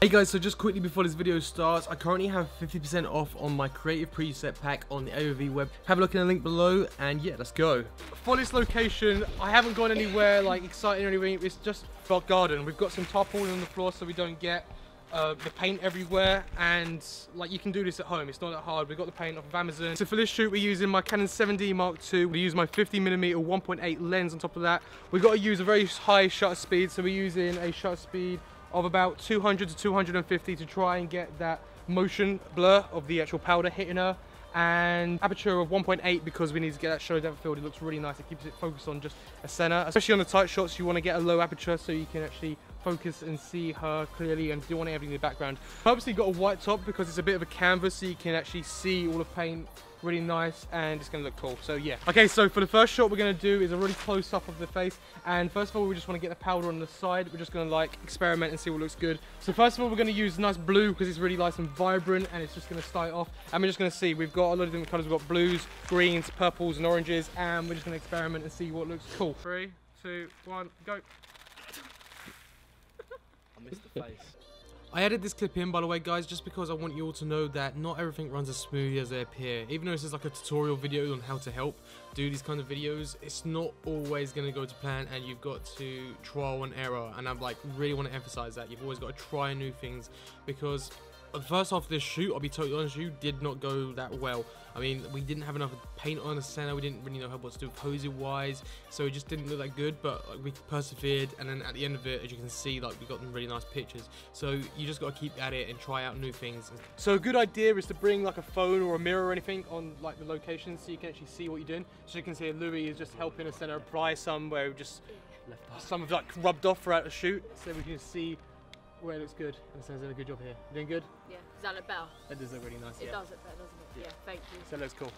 Hey guys, so just quickly before this video starts, I currently have 50% off on my creative preset pack on the AOV web. Have a look in the link below, and yeah, let's go. For this location, I haven't gone anywhere like exciting or anything. It's just our garden. We've got some tarpaulin on the floor so we don't get the paint everywhere, and like you can do this at home. It's not that hard. We've got the paint off of Amazon. So for this shoot, we're using my Canon 7D Mark II. We use my 50mm 1.8 lens on top of that. We've got to use a very high shutter speed, so we're using a shutter speed of about 200 to 250 to try and get that motion blur of the actual powder hitting her, and aperture of 1.8 because we need to get that shadow depth filled. It looks really nice. It keeps it focused on just a center, especially on the tight shots. You want to get a low aperture so you can actually focus and see her clearly and don't want everything in the background. Purposely got a white top because it's a bit of a canvas so you can actually see all the paint really nice, and it's gonna look cool. So yeah, okay, so for the first shot we're gonna do is a really close up of the face, and first of all we just want to get the powder on the side. We're just gonna like experiment and see what looks good. So first of all we're gonna use nice blue because it's really nice and vibrant, and it's just gonna start off, and we're just gonna see, we've got a lot of different colors. We've got blues, greens, purples and oranges, and we're just gonna experiment and see what looks cool. 3, 2, 1 go. I missed the face. I added this clip in, by the way, guys, just because I want you all to know that not everything runs as smoothly as they appear. Even though this is like a tutorial video on how to help do these kind of videos, it's not always going to go to plan, and you've got to trial and error. And I like really want to emphasize that you've always got to try new things, because the first half of this shoot, I'll be totally honest with you, did not go that well. I mean, we didn't have enough paint on the center, we didn't really know what to do posing-wise, so it just didn't look that good, but like, we persevered, and then at the end of it, as you can see, like we got some really nice pictures. So you just gotta keep at it and try out new things. So a good idea is to bring like a phone or a mirror or anything on like the location so you can actually see what you're doing. So you can see Louis is just helping the center apply some where just some of like rubbed off throughout the shoot, so we can see where it looks good. Alessandro's done a good job here. You doing good? Yeah. Does that look better? That does look really nice. It yeah. Does look better, doesn't it? Yeah. Yeah, thank you. So that looks cool.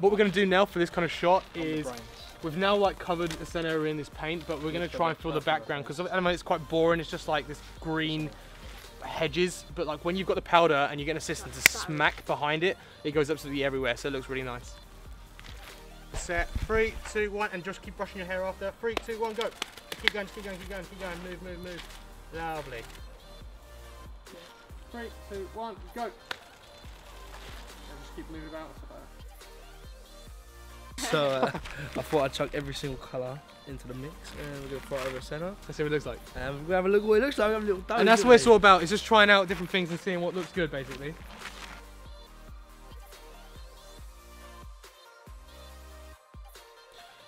What we're going to do now for this kind of shot is we've now like covered the center in this paint, but we're going to try and fill the background because at the moment it's quite boring. It's just like this green hedges, but like when you've got the powder and you get an assistant to smack behind it, it goes absolutely everywhere. So it looks really nice. Set, 3, 2, 1, and just keep brushing your hair after. 3, 2, 1 go. Keep going, keep going, keep going, keep going. Move, move, move. Lovely. 3, 2, 1 go. And just keep moving about. So I thought I'd chuck every single colour into the mix, and we're gonna put it over the centre. Let's see what it looks like. And we have a look at what it looks like. We have a little dance, and that's what it's all about. It's just trying out different things and seeing what looks good, basically.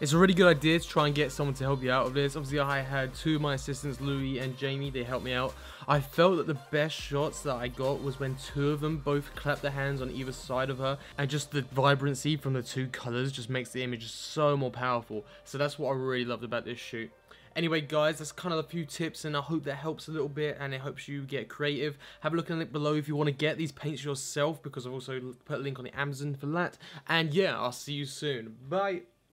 It's a really good idea to try and get someone to help you out of this. Obviously, I had two of my assistants, Louis and Jamie, they helped me out. I felt that the best shots that I got was when two of them both clapped their hands on either side of her, and just the vibrancy from the two colors just makes the image so more powerful. So that's what I really loved about this shoot. Anyway guys, that's kind of a few tips, and I hope that helps a little bit, and it helps you get creative. Have a look in the link below if you want to get these paints yourself, because I've also put a link on the Amazon for that. And yeah, I'll see you soon. Bye!